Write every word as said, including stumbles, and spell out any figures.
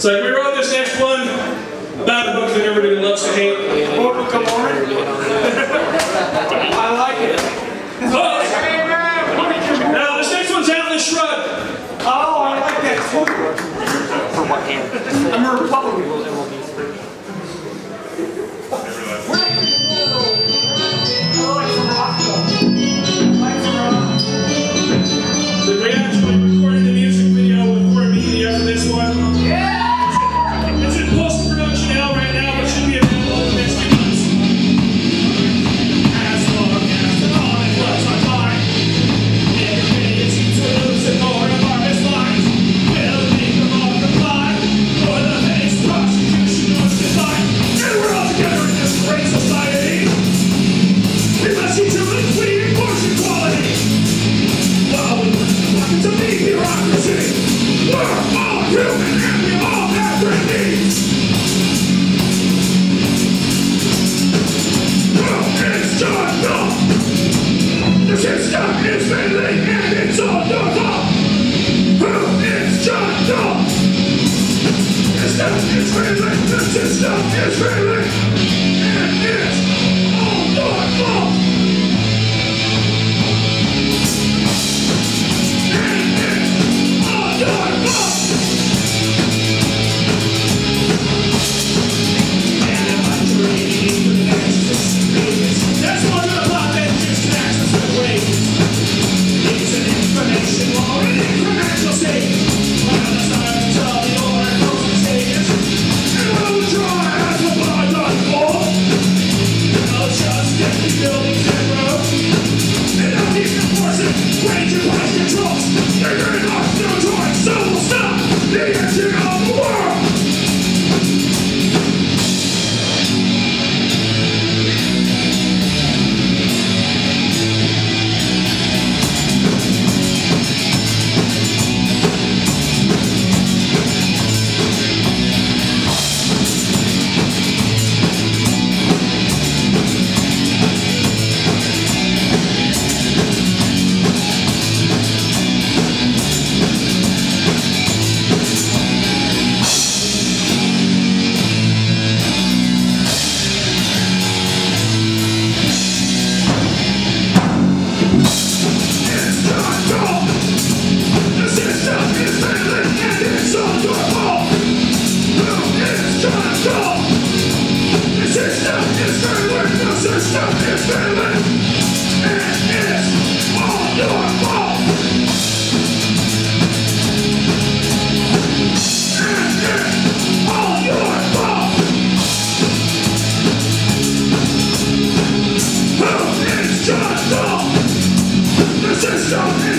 So we wrote this next one about a book that everybody loves to hate. Mortal Kombat. I like it. But, now this next one's Atlas Shrugged. Oh, I like that too. For what hand? I'm a Republican. Stop!